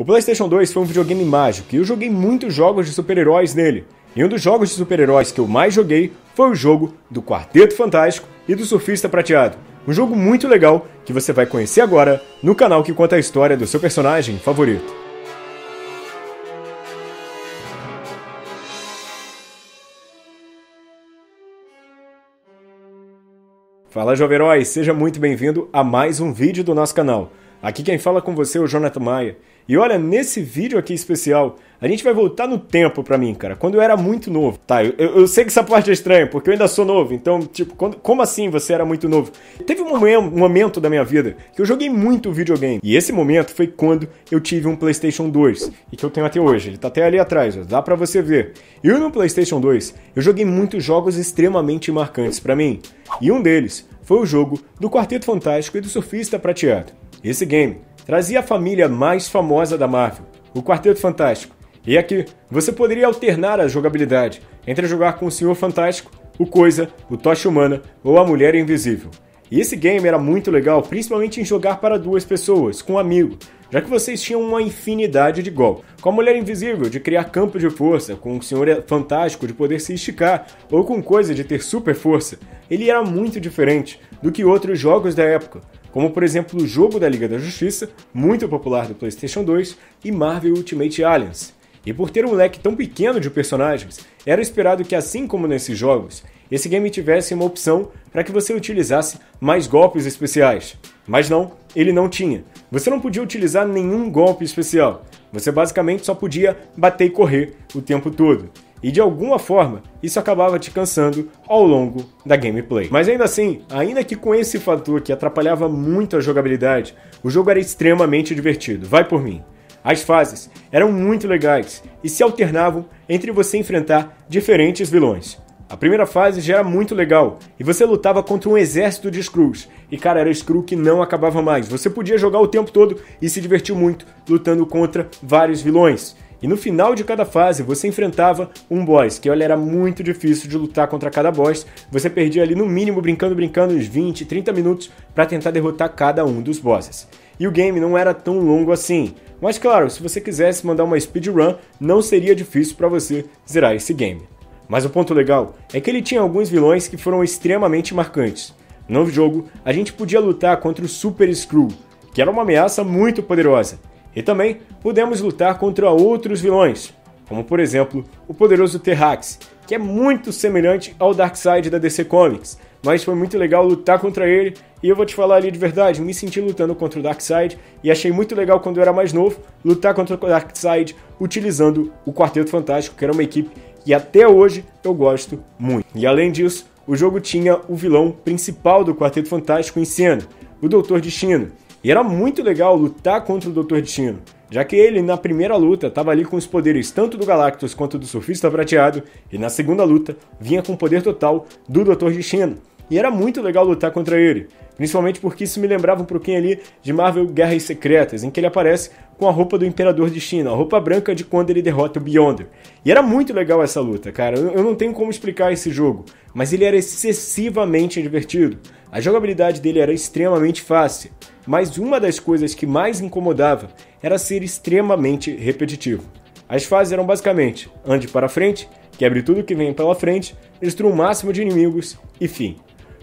O PlayStation 2 foi um videogame mágico e eu joguei muitos jogos de super-heróis nele. E um dos jogos de super-heróis que eu mais joguei foi o jogo do Quarteto Fantástico e do Surfista Prateado. Um jogo muito legal que você vai conhecer agora no canal que conta a história do seu personagem favorito. Fala, jovem herói! Seja muito bem-vindo a mais um vídeo do nosso canal. Aqui quem fala com você é o Jonathan Maia. E olha, nesse vídeo aqui especial, a gente vai voltar no tempo pra mim, cara, quando eu era muito novo. Tá, eu sei que essa parte é estranha, porque eu ainda sou novo, então, tipo, como assim você era muito novo? Teve um momento da minha vida que eu joguei muito videogame. E esse momento foi quando eu tive um PlayStation 2, e que eu tenho até hoje. Ele tá até ali atrás, ó, dá pra você ver. E no PlayStation 2, eu joguei muitos jogos extremamente marcantes pra mim. E um deles foi o jogo do Quarteto Fantástico e do Surfista Prateado. Esse game trazia a família mais famosa da Marvel, o Quarteto Fantástico, e aqui você poderia alternar a jogabilidade entre jogar com o Senhor Fantástico, o Coisa, o Tocha Humana ou a Mulher Invisível. E esse game era muito legal, principalmente em jogar para duas pessoas, com um amigo, já que vocês tinham uma infinidade de gol. Com a Mulher Invisível, de criar campo de força, com o Senhor Fantástico de poder se esticar, ou com Coisa de ter super força. Ele era muito diferente do que outros jogos da época, como por exemplo o jogo da Liga da Justiça, muito popular do PlayStation 2, e Marvel Ultimate Alliance. E por ter um leque tão pequeno de personagens, era esperado que, assim como nesses jogos, esse game tivesse uma opção para que você utilizasse mais golpes especiais. Mas não, ele não tinha. Você não podia utilizar nenhum golpe especial. Você basicamente só podia bater e correr o tempo todo. E de alguma forma, isso acabava te cansando ao longo da gameplay. Mas ainda assim, ainda que com esse fator que atrapalhava muito a jogabilidade, o jogo era extremamente divertido, vai por mim. As fases eram muito legais e se alternavam entre você enfrentar diferentes vilões. A primeira fase já era muito legal, e você lutava contra um exército de Skrulls. E cara, era Skrull que não acabava mais. Você podia jogar o tempo todo e se divertiu muito lutando contra vários vilões. E no final de cada fase, você enfrentava um boss, que olha, era muito difícil de lutar contra cada boss. Você perdia ali no mínimo, brincando, uns 20, 30 minutos para tentar derrotar cada um dos bosses. E o game não era tão longo assim. Mas claro, se você quisesse mandar uma speedrun, não seria difícil para você zerar esse game. Mas o ponto legal é que ele tinha alguns vilões que foram extremamente marcantes. No jogo, a gente podia lutar contra o Super Skrull, que era uma ameaça muito poderosa. E também pudemos lutar contra outros vilões, como por exemplo, o poderoso Terrax, que é muito semelhante ao Darkseid da DC Comics, mas foi muito legal lutar contra ele, e eu vou te falar ali de verdade, me senti lutando contra o Darkseid, e achei muito legal quando eu era mais novo, lutar contra o Darkseid utilizando o Quarteto Fantástico, que era uma equipe que até hoje eu gosto muito. E além disso, o jogo tinha o vilão principal do Quarteto Fantástico em cena, o Dr. Destino. E era muito legal lutar contra o Dr. Destino, já que ele, na primeira luta, estava ali com os poderes tanto do Galactus quanto do Surfista Prateado, e na segunda luta, vinha com o poder total do Dr. Destino. E era muito legal lutar contra ele, principalmente porque isso me lembrava um pouquinho ali de Marvel Guerras Secretas, em que ele aparece com a roupa do Imperador Destino, a roupa branca de quando ele derrota o Beyonder. E era muito legal essa luta, cara, eu não tenho como explicar esse jogo, mas ele era excessivamente divertido. A jogabilidade dele era extremamente fácil, mas uma das coisas que mais incomodava era ser extremamente repetitivo. As fases eram basicamente: ande para frente, quebre tudo que vem pela frente, destrua o máximo de inimigos e fim.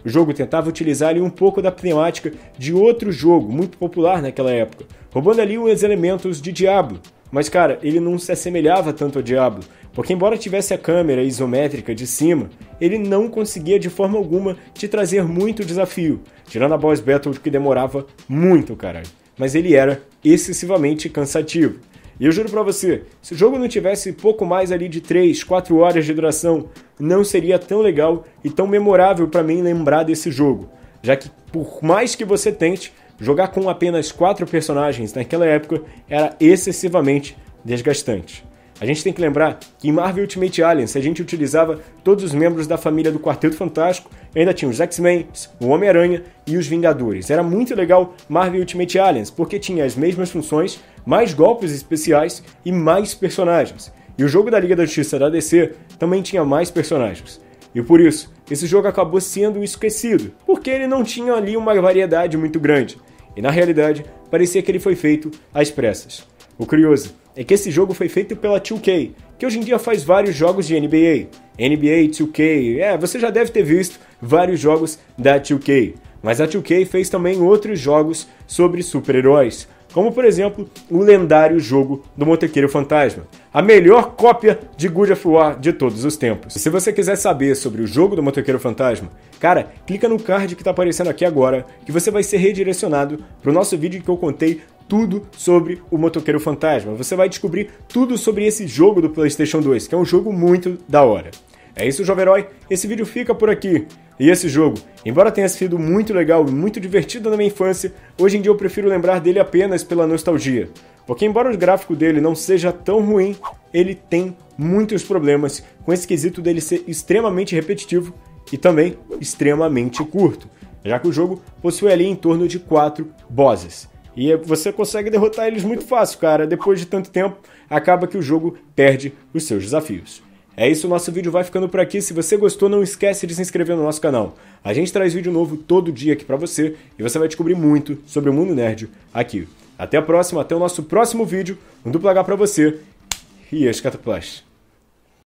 O jogo tentava utilizar ali um pouco da temática de outro jogo muito popular naquela época, roubando ali uns elementos de Diablo. Mas cara, ele não se assemelhava tanto ao Diablo, porque embora tivesse a câmera isométrica de cima, ele não conseguia de forma alguma te trazer muito desafio, tirando a boss battle que demorava muito, caralho. Mas ele era excessivamente cansativo. E eu juro pra você, se o jogo não tivesse pouco mais ali de 3, 4 horas de duração, não seria tão legal e tão memorável pra mim lembrar desse jogo, já que por mais que você tente, jogar com apenas 4 personagens naquela época era excessivamente desgastante. A gente tem que lembrar que em Marvel Ultimate Alliance a gente utilizava todos os membros da família do Quarteto Fantástico, ainda tinha os X-Men, o Homem-Aranha e os Vingadores. Era muito legal Marvel Ultimate Alliance, porque tinha as mesmas funções, mais golpes especiais e mais personagens. E o jogo da Liga da Justiça da DC também tinha mais personagens. E por isso, esse jogo acabou sendo esquecido, porque ele não tinha ali uma variedade muito grande. E na realidade, parecia que ele foi feito às pressas. O curioso é que esse jogo foi feito pela 2K, que hoje em dia faz vários jogos de NBA. NBA, 2K, você já deve ter visto vários jogos da 2K. Mas a 2K fez também outros jogos sobre super-heróis, como por exemplo, o lendário jogo do Motoqueiro Fantasma, a melhor cópia de God of War de todos os tempos. E se você quiser saber sobre o jogo do Motoqueiro Fantasma, cara, clica no card que tá aparecendo aqui agora, que você vai ser redirecionado pro nosso vídeo que eu contei tudo sobre o Motoqueiro Fantasma. Você vai descobrir tudo sobre esse jogo do PlayStation 2, que é um jogo muito da hora. É isso, jovem herói, esse vídeo fica por aqui. E esse jogo, embora tenha sido muito legal e muito divertido na minha infância, hoje em dia eu prefiro lembrar dele apenas pela nostalgia. Porque embora o gráfico dele não seja tão ruim, ele tem muitos problemas com esse quesito dele ser extremamente repetitivo e também extremamente curto, já que o jogo possui ali em torno de 4 bosses. E você consegue derrotar eles muito fácil, cara. Depois de tanto tempo, acaba que o jogo perde os seus desafios. É isso, o nosso vídeo vai ficando por aqui. Se você gostou, não esquece de se inscrever no nosso canal. A gente traz vídeo novo todo dia aqui pra você e você vai descobrir muito sobre o mundo nerd aqui. Até a próxima, até o nosso próximo vídeo. Um duplo H pra você e as cataplastas.